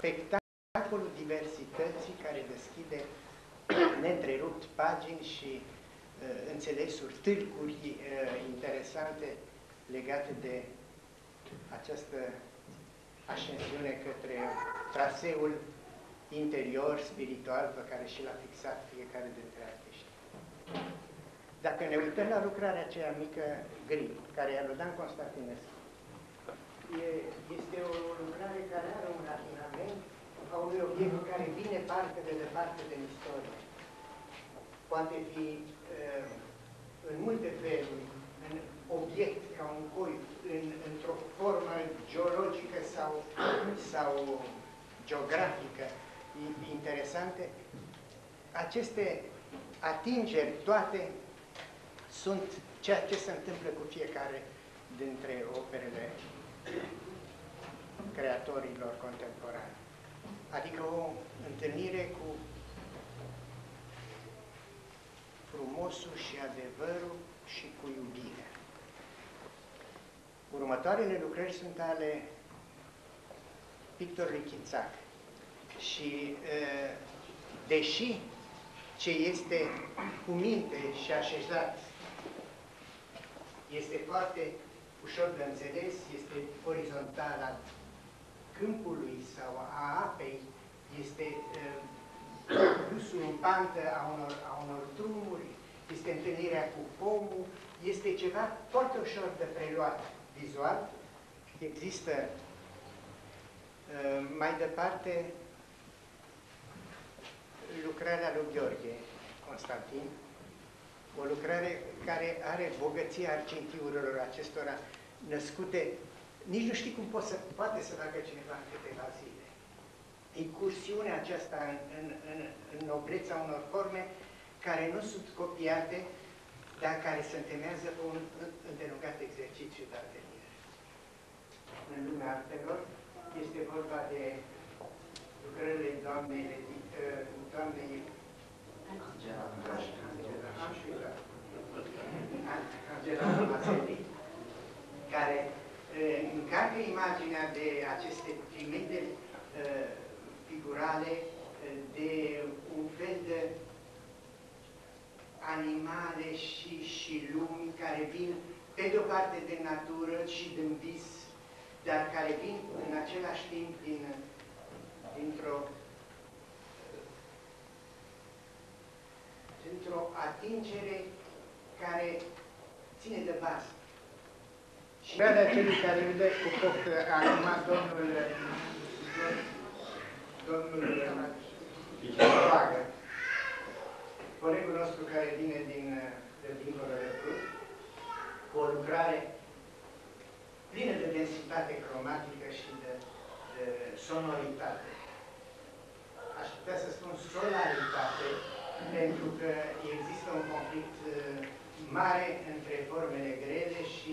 spectacolul diversității care deschide neîntrerupt pagini și înțelesuri, târguri interesante legate de această ascensiune către traseul interior, spiritual, pe care și l-a fixat fiecare dintre artiști. Dacă ne uităm la lucrarea aceea mică, gri, care e a lui Dan Constantinescu, este o lucrare care are un rafinament a unui obiect care vine parte de departe de istorie. Poate fi în multe feluri, în obiect, ca un coif, într-o formă geologică sau geografică interesante. Aceste atingeri toate sunt ceea ce se întâmplă cu fiecare dintre operele creatorilor contemporani. Adică o întâlnire cu frumosul și adevărul și cu iubirea. Următoarele lucrări sunt ale pictorului Chițac. Și deși ce este cu minte și așezat este foarte ușor de înțeles, este orizontal al câmpului sau a apei, este dusul în pantă a unor drumuri, este întâlnirea cu pomul, este ceva foarte ușor de preluat vizual. Există mai departe lucrarea lui Gheorghe Constantin, o lucrare care are bogăția argintiurilor acestora născute, nici nu știi cum poate să facă cineva în câteva zile. Incursiunea aceasta în nobleța unor forme care nu sunt copiate, dar care se întemeiază pe un îndelungat exercițiu de atelier. În lumea artelor este vorba de lucrările doamnei Angela Mazzeli, care încarcă imaginea de aceste primederi figurale, de un fel de animale și lumi care vin pe de-o parte din natură și din vis, dar care vin în același timp dintr-o atingere care ține de bază. Și de acelui care îl dă cu popt anuma domnul Vagă, colegul nostru care vine de dincolo de Prut, cu o lucrare plină de densitate cromatică și de sonoritate. Aș putea să spun solaritate, pentru că există un conflict mare între formele grele și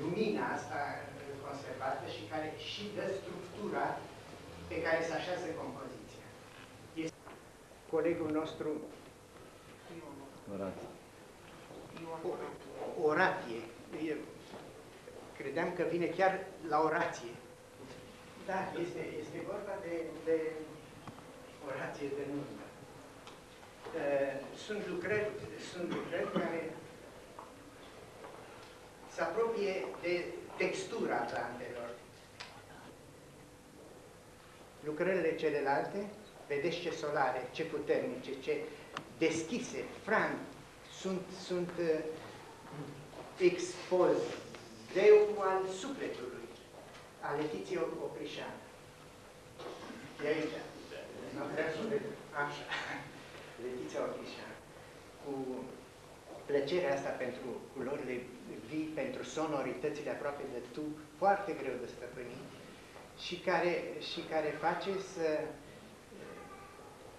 lumina asta conservată și care și dă structura pe care se așează compoziția. Este colegul nostru Oratie. Credeam că vine chiar la orație. Da, este vorba de orație de nuntă. Sunt lucrări care se apropie de textura plantelor. Lucrările celelalte, vedeți ce solare, ce puternice, ce deschise, sunt expozeu al sufletului, al Letiției Oprișan. E aici. Așa. Letiția Oprișan. Cu plăcerea asta pentru culorile vii, pentru sonoritățile aproape de tub, foarte greu de stăpânit și care face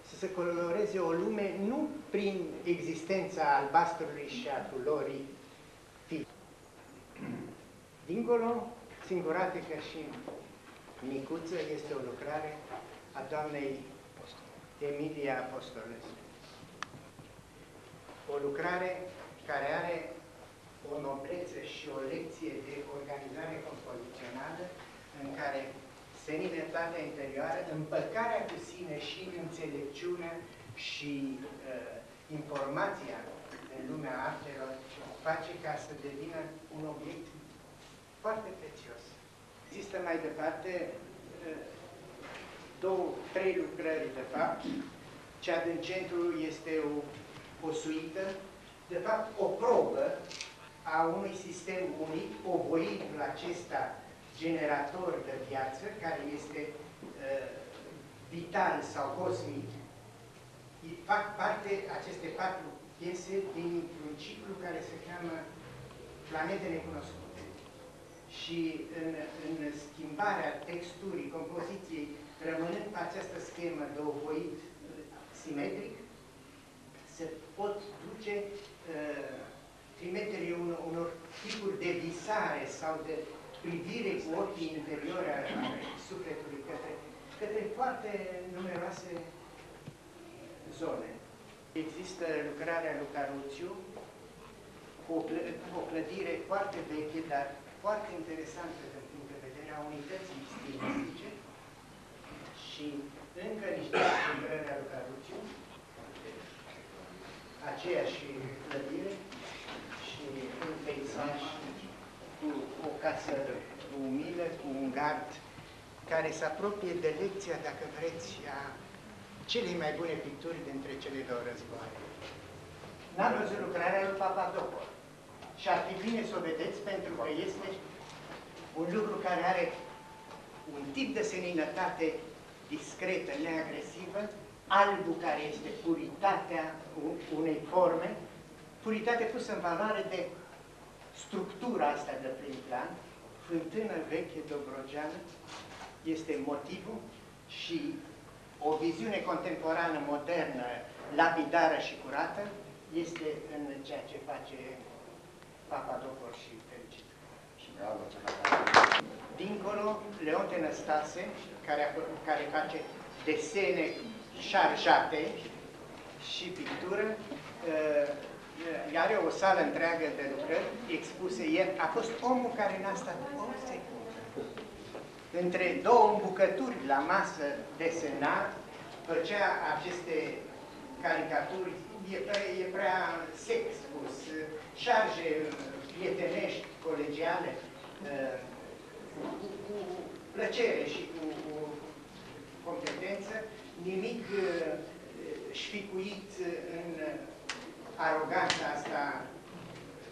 să se coloreze o lume nu prin existența albastrului și a culorii fii. Dincolo, singuratică și micuță, este o lucrare a doamnei Emilia Apostolescu. O lucrare care are o noblețe și o lecție de organizare compozițională în care senină tatea interioară, împăcarea cu sine și înțelepciunea și informația în lumea artelor face ca să devină un obiect foarte prețios. Există mai departe trei lucrări, de fapt. Cea din centru este o suită, de fapt o probă a unui sistem unic, ovoidul acesta generator de viață, care este vital sau cosmic. Fac parte aceste patru piese dintr-un ciclu care se cheamă Planete Necunoscute. Și în schimbarea texturii, compoziției, rămânând pe această schemă de ovoid simetric, se pot duce trimiterii unor tipuri de visare sau de privire cu ochii interioare ale sufletului către foarte numeroase zone. Există lucrarea lui Caruciu, cu o clădire foarte veche, dar foarte interesantă din punct de vedere a unității stilistice, și încă niște lucrări ale lui Caruciu, aceeași clădire, și un peisaj cu o casă umilă, cu un gard, care se apropie de lecția, dacă vreți, a celei mai bune picturi dintre cele două războaie. N-am văzut lucrarea lui Papadopol și ar fi bine să o vedeți, pentru că este un lucru care are un tip de seninătate discretă, neagresivă, albul care este puritatea unei forme, puritate pusă în valoare de structura asta de prin plan, fântână veche dobrogeană, este motivul și o viziune contemporană, modernă, lapidară și curată, este în ceea ce face Papadopol și Felicit. Dincolo, Leon Tănăstase, care face desene șarjate și pictură, are o sală întreagă de lucrări expuse. El a fost omul care n-a stat o secundă. Între două îmbucături la masă desena, făcea aceste caricaturi, e prea sec spus, șarje prietenești, colegiale, cu plăcere și cu competență, nimic șficuit în aroganța asta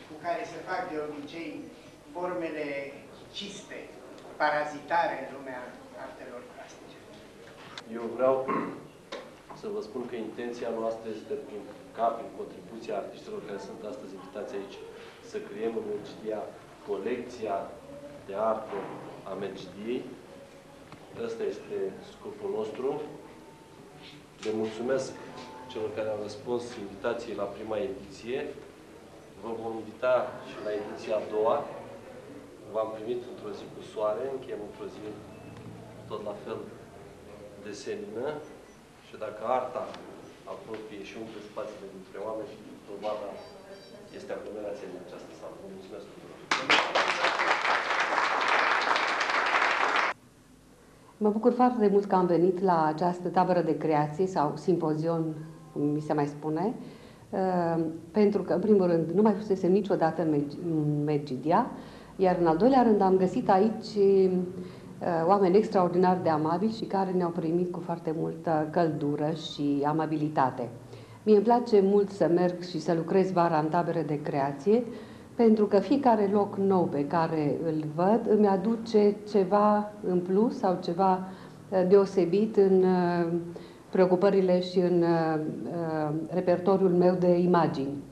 cu care se fac de obicei formele ciste, parazitare în lumea artelor plastice. Eu vreau să vă spun că intenția noastră este, prin contribuția artiștilor care sunt astăzi invitați aici, să creăm în Mergidia colecția de artă a Mergidiei. Ăsta este scopul nostru. Le mulțumesc celor care au răspuns invitației la prima ediție. Vă vom invita și la ediția a doua. V-am primit într-o zi cu soare, încheiem într-o zi tot la fel de senină. Și dacă arta apropie și umple spațiile dintre oameni, și dovada este aglomerația din această sală. Vă mulțumesc tuturor! Mă bucur foarte de mult că am venit la această tabără de creație sau simpozion, cum mi se mai spune, pentru că, în primul rând, nu mai fusesem niciodată în Mergidia, iar în al doilea rând am găsit aici oameni extraordinar de amabili și care ne-au primit cu foarte multă căldură și amabilitate. Mie îmi place mult să merg și să lucrez vara în tabere de creație, pentru că fiecare loc nou pe care îl văd îmi aduce ceva în plus sau ceva deosebit în preocupările și în repertoriul meu de imagini.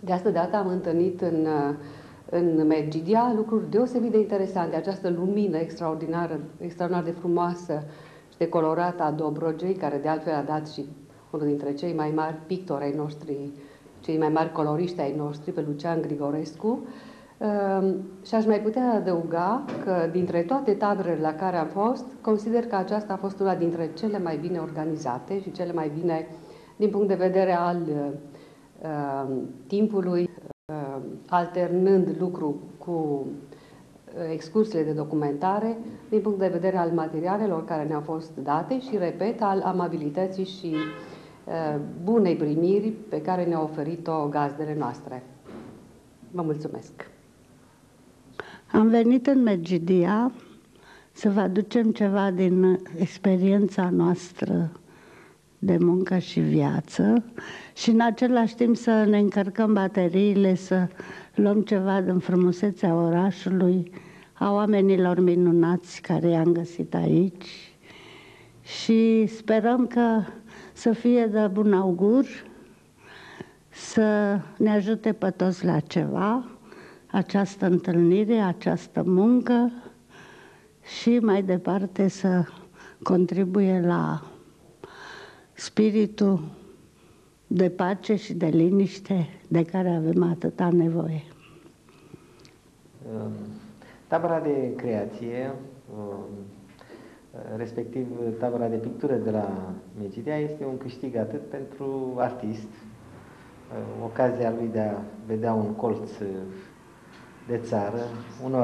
De asta dată am întâlnit în Mergidia lucruri deosebit de interesante. Această lumină extraordinar de frumoasă și de colorată a Dobrogei, care de altfel a dat și unul dintre cei mai mari pictori ai noștri, cei mai mari coloriști ai noștri, pe Lucian Grigorescu. Și aș mai putea adăuga că dintre toate taberele la care am fost, consider că aceasta a fost una dintre cele mai bine organizate și cele mai bine din punct de vedere al timpului, alternând lucru cu excursiile de documentare din punct de vedere al materialelor care ne-au fost date și, repet, al amabilității și bunei primiri pe care ne-a oferit-o gazdele noastre. Vă mulțumesc! Am venit în Medgidia să vă aducem ceva din experiența noastră de muncă și viață și în același timp să ne încărcăm bateriile, să luăm ceva din frumusețea orașului, a oamenilor minunați care i-am găsit aici și sperăm că să fie de bun augur, să ne ajute pe toți la ceva, această întâlnire, această muncă și mai departe să contribuie la spiritul de pace și de liniște de care avem atâta nevoie. Tabăra de creație, respectiv tabăra de pictură de la Medgidia, este un câștig atât pentru artist, ocazia lui de a vedea un colț de țară, un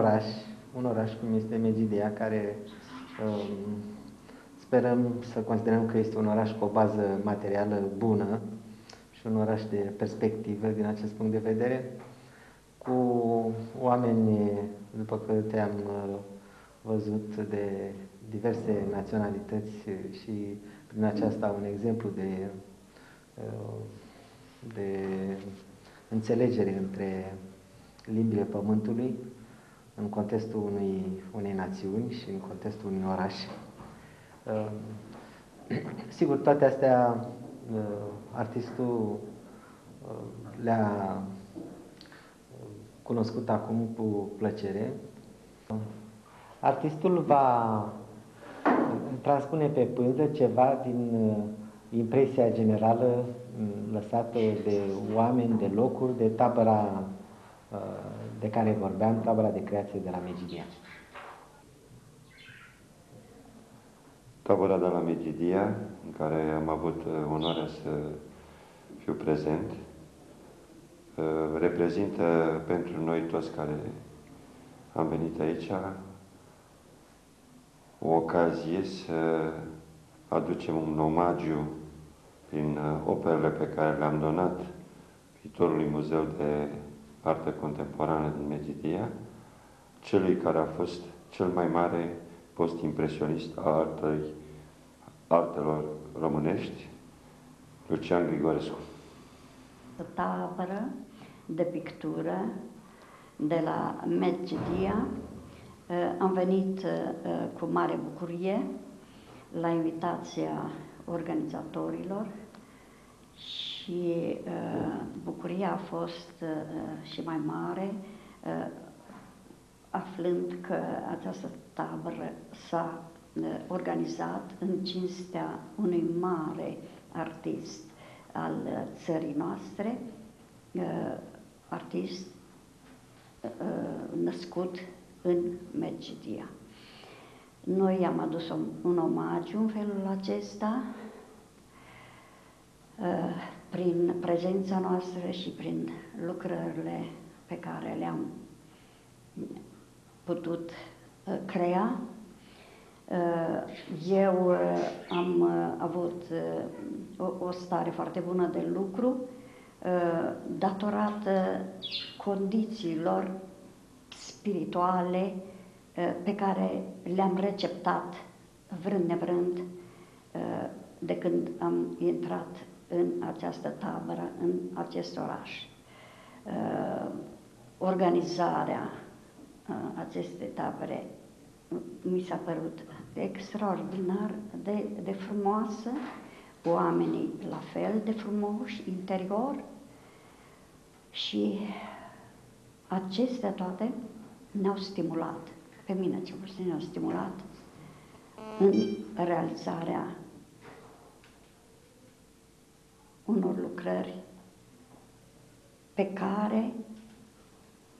oraș cum este Medgidia, care sperăm să considerăm că este un oraș cu o bază materială bună și un oraș de perspectivă din acest punct de vedere, cu oameni, după câte am văzut, de diverse naționalități și prin aceasta un exemplu de înțelegere între limbile pământului în contextul unei națiuni și în contextul unui oraș. Sigur, toate astea artistul le-a cunoscut acum cu plăcere. Artistul va transpune pe pânză ceva din impresia generală lăsată de oameni, de locuri, de tabăra de care vorbeam, tabăra de creație de la Medgidia. Tabăra de la Medgidia, în care am avut onoarea să fiu prezent, reprezintă pentru noi toți care am venit aici o ocazie să aducem un omagiu prin operele pe care le-am donat viitorului Muzeu de Artă Contemporană din Medgidia, celui care a fost cel mai mare post-impresionist a artelor românești, Lucian Grigorescu. Tabără de pictură de la Medgidia. Am venit cu mare bucurie la invitația organizatorilor și bucuria a fost și mai mare aflând că această tabără s-a organizat în cinstea unui mare artist al țării noastre, artist născut în Medgidia. Noi am adus un omagiu în felul acesta prin prezența noastră și prin lucrările pe care le-am putut crea. Eu am avut o stare foarte bună de lucru datorată condițiilor spirituale pe care le-am receptat vrând nevrând de când am intrat în această tabără, în acest oraș. Organizarea acestei tabere mi s-a părut extraordinar de frumoasă, oamenii la fel de frumoși interior și acestea toate ne-au stimulat, pe mine cel puțin ne-au stimulat în realizarea unor lucrări pe care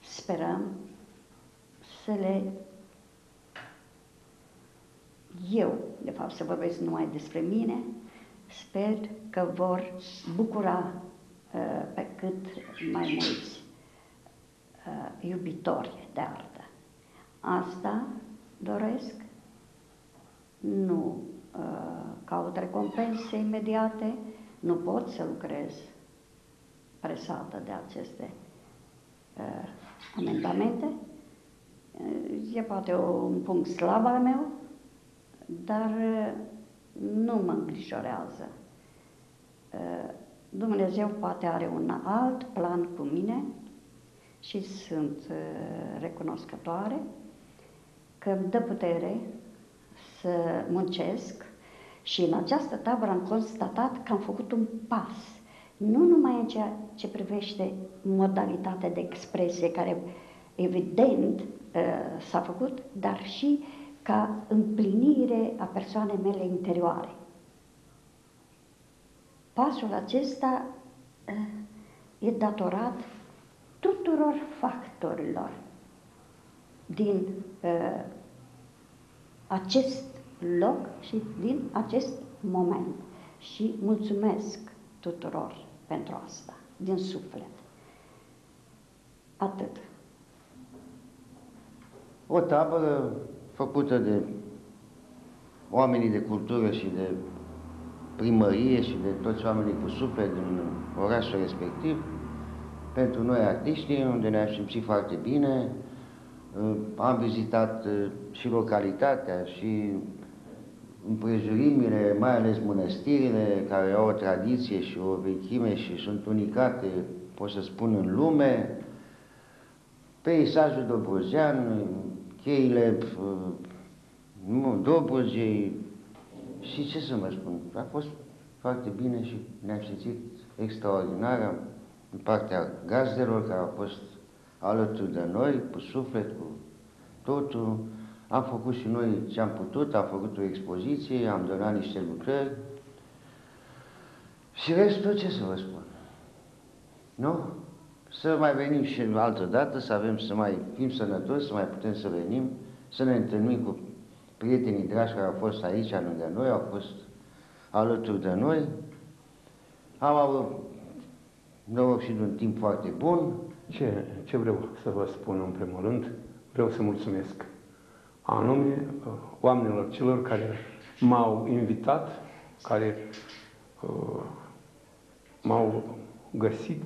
sperăm să le... să vorbesc numai despre mine, sper că vor bucura pe cât mai mulți iubitori de artă. Asta doresc, nu caut recompense imediate, nu pot să lucrez presată de aceste amendamente. E poate un punct slab al meu, dar nu mă îngrijorează. Dumnezeu poate are un alt plan cu mine și sunt recunoscătoare că îmi dă putere să muncesc. Și în această tabără am constatat că am făcut un pas, nu numai în ceea ce privește modalitatea de expresie, care evident s-a făcut, dar și ca împlinire a persoanei mele interioare. Pasul acesta e datorat tuturor factorilor din acest loc și din acest moment. Și mulțumesc tuturor pentru asta, din suflet. Atât. O tabără făcută de oamenii de cultură și de primărie și de toți oamenii cu suflet din orașul respectiv, pentru noi artiștii, unde ne-am simțit foarte bine. Am vizitat și localitatea și împrejurimile, mai ales mănăstirile, care au o tradiție și o vechime și sunt unicate, pot să spun, în lume. Peisajul dobrujean, cheile Dobrogei și ce să mă spun, a fost foarte bine și ne-am simțit extraordinară în partea gazdelor care au fost alături de noi, cu suflet, cu totul. Am făcut și noi ce am putut, am făcut o expoziție, am donat niște lucrări și restul ce să vă spun, nu? Să mai venim și altă dată, să avem, să mai fim sănătoși, să mai putem să venim, să ne întâlnim cu prietenii dragi care au fost aici lângă noi, au fost alături de noi. Am avut noroc și de un timp foarte bun. Ce vreau să vă spun în primul rând? Vreau să mulțumesc anume oamenilor celor care m-au invitat, care m-au găsit,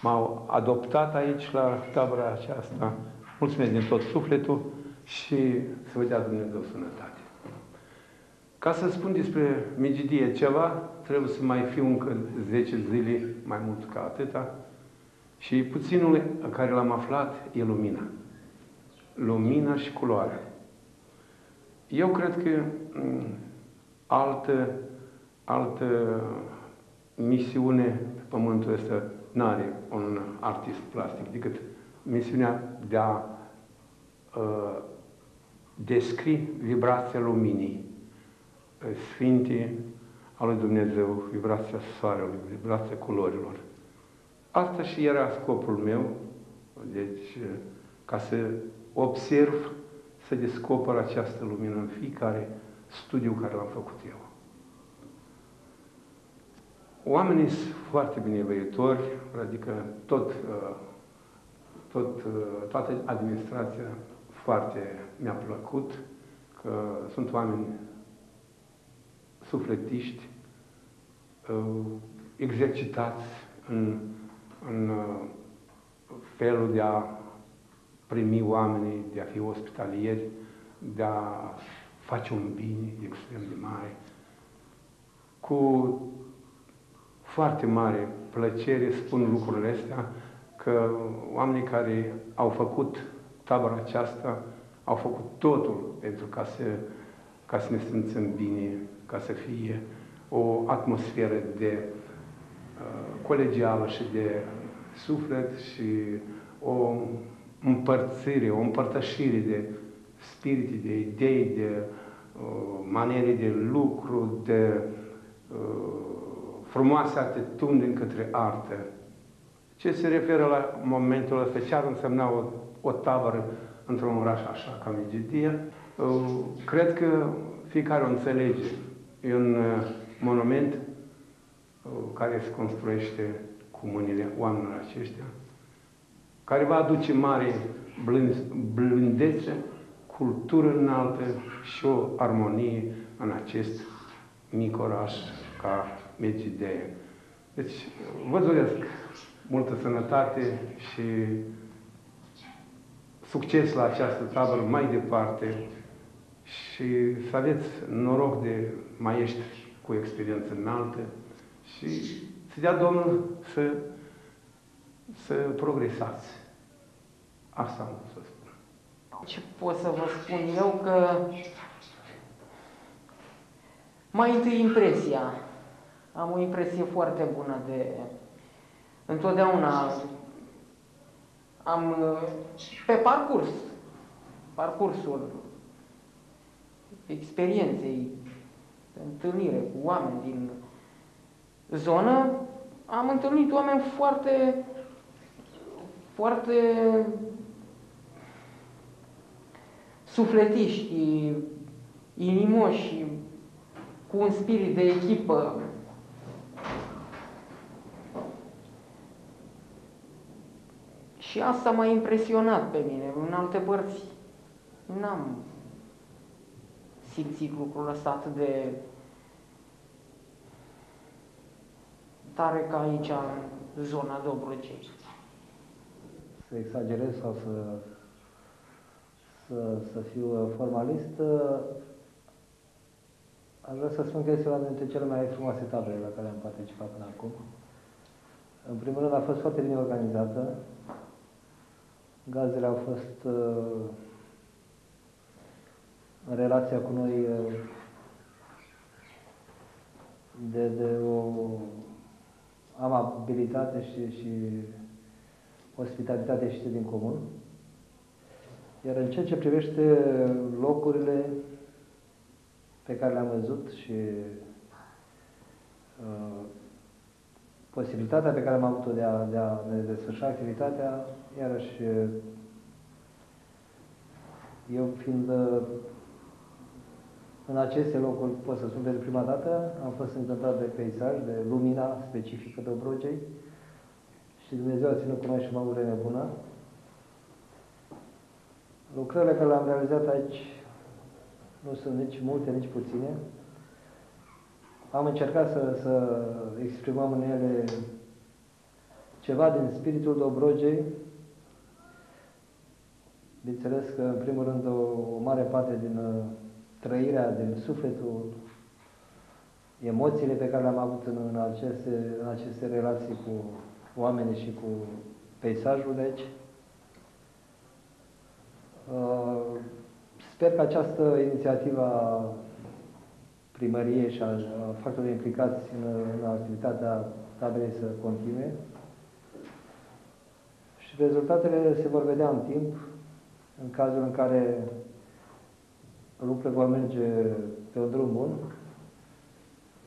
m-au adoptat aici la tabăra aceasta. Mulțumesc din tot sufletul și să vă dea Dumnezeu sănătate. Ca să spun despre Migidie ceva, trebuie să mai fiu încă 10 zile mai mult ca atâta și puținul care l-am aflat e lumina. Lumina și culoarea. Eu cred că altă misiune pe pământul ăsta n-are un artist plastic decât misiunea de a descrie vibrația luminii sfinte a lui Dumnezeu, vibrația soarelui, vibrația culorilor. Asta și era scopul meu, deci ca să observ, să descoper această lumină în fiecare studiu care l-am făcut eu. Oamenii sunt foarte binevenitori, adică toată administrația foarte mi-a plăcut, că sunt oameni sufletiști, exercitați în felul de a primi oamenii, de a fi ospitalieri, de a face un bine extrem de mare. Cu foarte mare plăcere spun lucrurile astea, că oamenii care au făcut tabăra aceasta au făcut totul pentru ca să ne simțim bine, ca să fie o atmosferă de colegială și de suflet și o împărțire, o împărtășire de spirite, de idei, de maniere de lucru, de frumoase atitudini către artă. Ce se referă la momentul ăsta, ce ar însemna o tabără într-un oraș așa ca Migidie? Cred că fiecare o înțelege. E un monument care se construiește cu mâinile oamenilor aceștia, care va aduce mare blândețe, cultură înaltă și o armonie în acest mic oraș ca Megiddo. Deci, vă doresc multă sănătate și succes la această tabără mai departe și să aveți noroc de maestri cu experiență înaltă și să dea Domnul să progresați. Asta am să spun. Ce pot să vă spun eu? Că mai întâi impresia. Am o impresie foarte bună de... Întotdeauna am... Pe parcursul experienței, întâlnire cu oameni din zonă, am întâlnit oameni foarte... foarte sufletiști, inimoși, cu un spirit de echipă. Și asta m-a impresionat pe mine. În alte părți n-am simțit lucrul ăsta atât de tare ca aici, în zona Dobrogei. Să exagerez sau să fiu formalist, aș vrea să spun că este una dintre cele mai frumoase tabere la care am participat până acum. În primul rând, a fost foarte bine organizată. Gazdele au fost în relația cu noi de o amabilitate și ospitalitate ieșite din comun. Iar în ceea ce privește locurile pe care le-am văzut și posibilitatea pe care am avut-o de a ne desfășura activitatea, iarăși eu fiind în aceste locuri, pot să spun pentru prima dată, am fost încântat de peisaj, de lumina specifică Dobrogei și Dumnezeu a ținut cu noi și o vreme bună. Lucrările care le-am realizat aici nu sunt nici multe, nici puține. Am încercat să exprimăm în ele ceva din spiritul Dobrogei. Bineînțeles că, în primul rând, o mare parte din trăirea, din sufletul, emoțiile pe care le-am avut în aceste relații cu oamenii și cu peisajul de aici. Sper că această inițiativă a primăriei și a factorilor implicați în activitatea taberei să continue și rezultatele se vor vedea în timp, în cazul în care lucrurile vor merge pe un drum bun.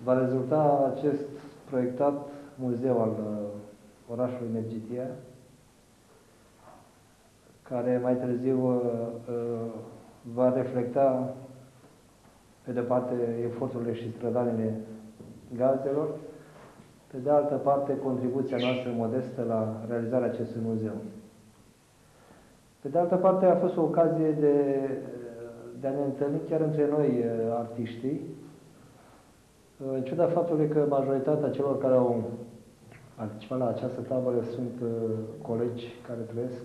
Va rezulta acest proiectat muzeu al orașului Megiddo, care mai târziu va reflecta, pe de o parte, eforturile și strădanile gazdelor, pe de altă parte, contribuția noastră modestă la realizarea acestui muzeu. Pe de altă parte, a fost o ocazie de a ne întâlni chiar între noi, artiștii, în ciuda faptului că majoritatea celor care au participat la această tabără sunt colegi care trăiesc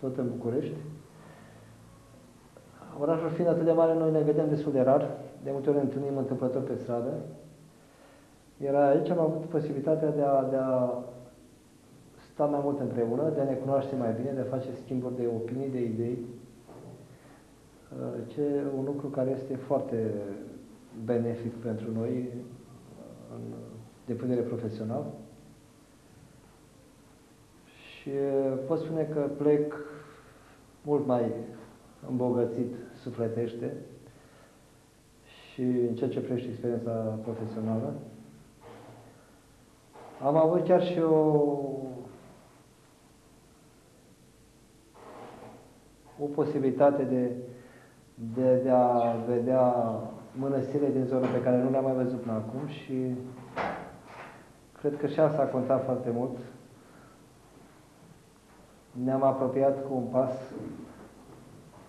tot în București. Orașul fiind atât de mare, noi ne vedem destul de rar, de multe ori ne întâlnim întâmplător pe stradă. Iar aici am avut posibilitatea de a sta mai mult împreună, de a ne cunoaște mai bine, de a face schimburi de opinii, de idei. Ce un lucru care este foarte benefic pentru noi în depunere profesională. Și pot spune că plec mult mai îmbogățit sufletește și în ceea ce privește experiența profesională. Am avut chiar și o posibilitate de a vedea mănăstirile din zonă pe care nu le-am mai văzut până acum și cred că și asta a contat foarte mult. ne-am apropiat cu un pas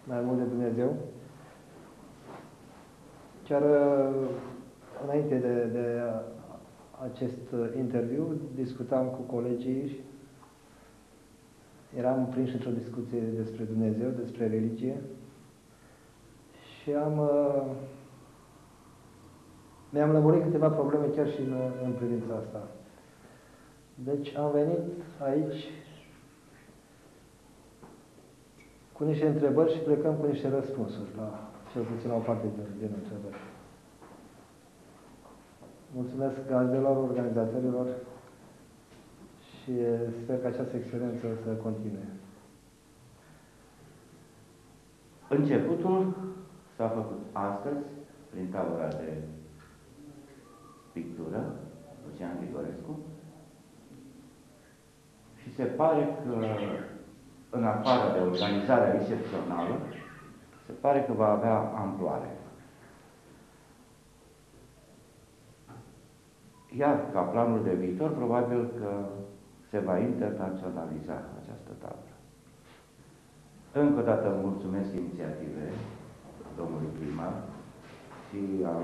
mai mult de Dumnezeu. Chiar înainte de acest interviu, discutam cu colegii și eram prinși într-o discuție despre Dumnezeu, despre religie și mi-am lămurit câteva probleme chiar și în privința asta. Deci am venit aici cu niște întrebări și plecăm cu niște răspunsuri la cel puțin la o parte din întrebări. Mulțumesc gazdelor, organizatorilor și sper că această excelență să continue. Începutul s-a făcut astăzi prin tabăra de pictură, Lucian Grigorescu, și se pare că, în afară de organizarea excepțională, se pare că va avea amploare. Iar, ca planul de viitor, probabil că se va internaționaliza această tabără. Încă o dată mulțumesc inițiativei domnului primar și al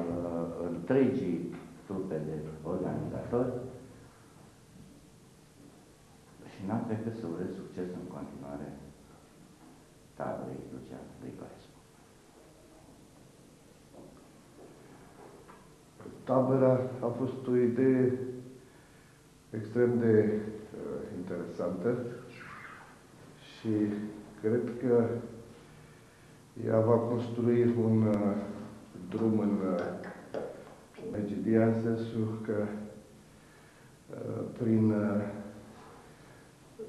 întregii trupe de organizatori și n-am decât să urez succes în continuare taberei Lucian Grigorescu. Tabera a fost o idee extrem de interesantă și cred că ea va construi un drum în Megidia, în sensul că prin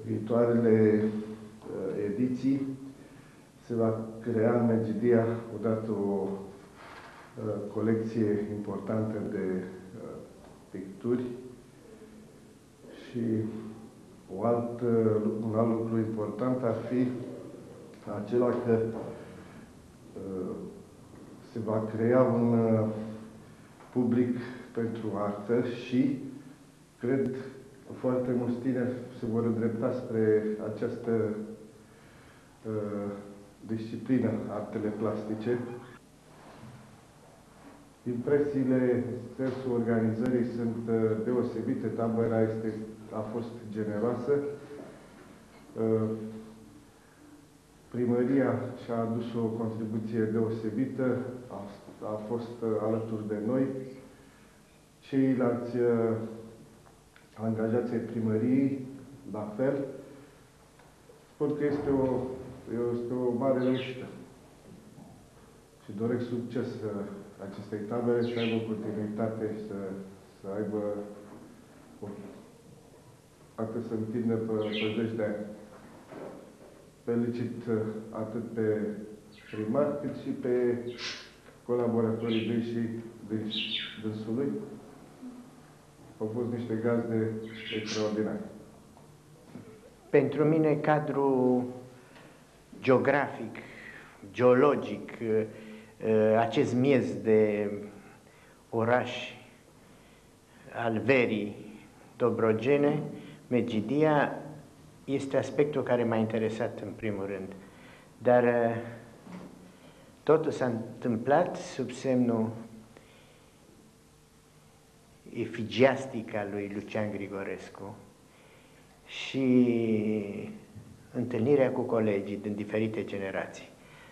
viitoarele ediții se va crea în Megidia odată o colecție importantă de picturi și un alt lucru important ar fi acela că se va crea un public pentru artă și cred că foarte mulți tineri se vor îndrepta spre această disciplină, artele plastice. Impresiile sensul organizării sunt deosebite. Tabăra a fost generoasă. Primăria și-a adus o contribuție deosebită, a fost alături de noi. Ceilalți angajați ai primăriei, la fel. Spun că este o mare reușită și doresc succes acestei tabere, să aibă o continuitate, să aibă atât să întindă pe zeci de ani. Felicit atât pe primar, cât și pe colaboratorii dânsului. Au fost niște gazde extraordinare. Pentru mine, cadrul geografic, geologic, acest miez de oraș al verii dobrogene, Megidia, este aspectul care m-a interesat în primul rând. Dar totul s-a întâmplat sub semnul efigiastic al lui Lucian Grigorescu și întâlnirea cu colegii din diferite generații.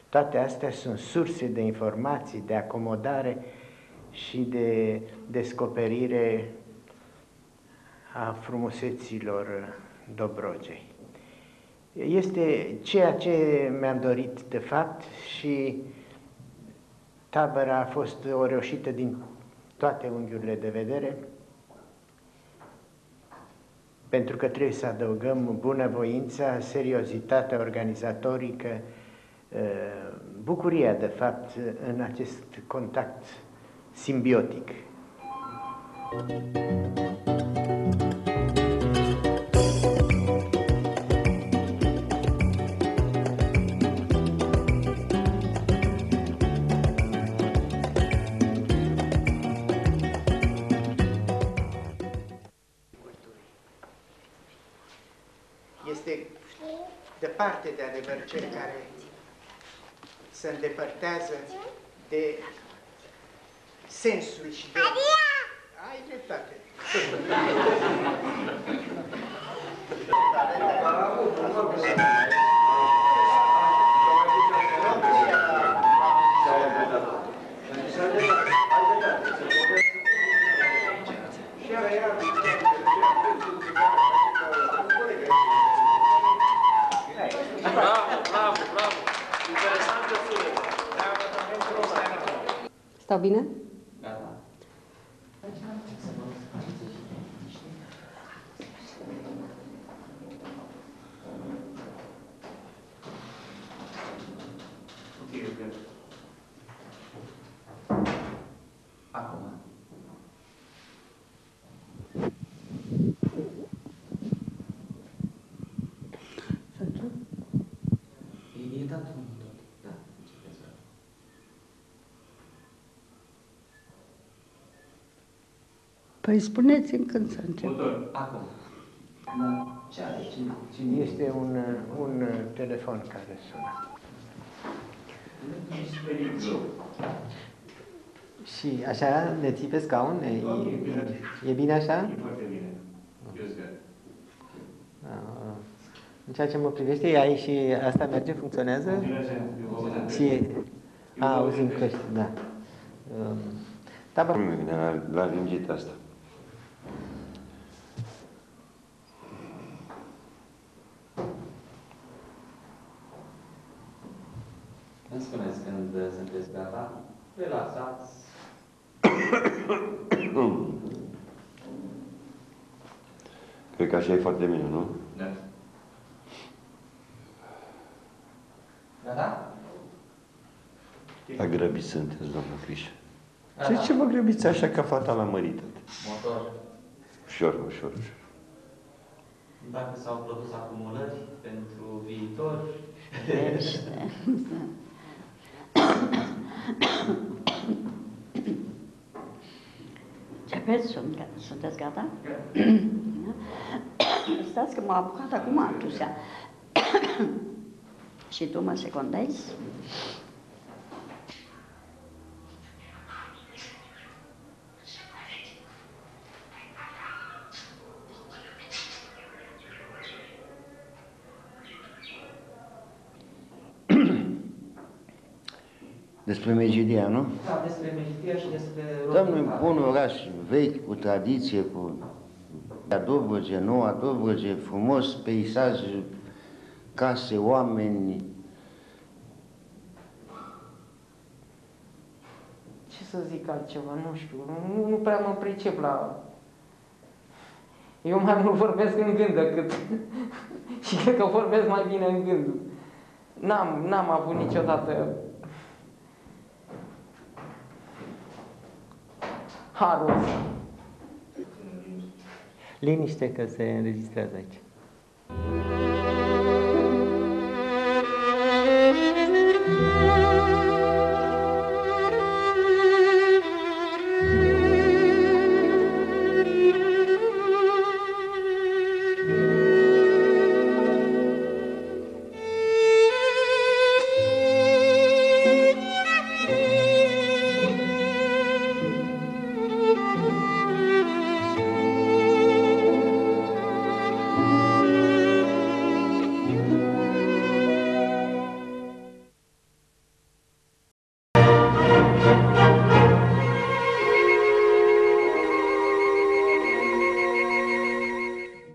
Toate astea sunt surse de informații, de acomodare și de descoperire a frumuseților Dobrogei. Este ceea ce mi-am dorit de fapt și tabăra a fost o reușită din toate unghiurile de vedere, pentru că trebuie să adăugăm bunăvoința, seriozitatea organizatorică, bucuria, de fapt, în acest contact simbiotic. departe de adevăr, cei care se îndepărtează de sensul și de... Ai dreptate! Bravo, bravo! Interesantă sunetă! Stau bine? Da. Păi spuneți-mi când să începem. Acum. Este un telefon care sună. Și așa ne ții pe scaun? E bine așa? E foarte bine. În ceea ce mă privește, e aici și asta merge, funcționează? Și... A, auzim căști, da. Nu mi vine la lingit asta. Îmi spuneți când sunteți gata, relaxați. Cred că așa e foarte bine, nu? Da. Gata? A grăbit sunteți, doamnă Criș. De ce vă grăbiți așa ca fata la măritate? Motor. Ușor, ușor, ușor. Dacă s-au produs acumulări pentru viitor... Ce aveți? Sunteți gata? Stați că m-a apucat acum atusea. Și tu mă secundezi? Despre Megidia, nu? Da, despre Megidia și despre... Doamne, un oraș vechi, cu tradiție, cu... Dobrogea, noua Dobrogea, frumos, peisaj, case, oameni... Ce să zic altceva, nu știu, nu prea mă pricep la... Eu mai mult vorbesc în gând decât... și cred că vorbesc mai bine în gând. N-am avut niciodată... Harul. Liniște că se înregistrează aici.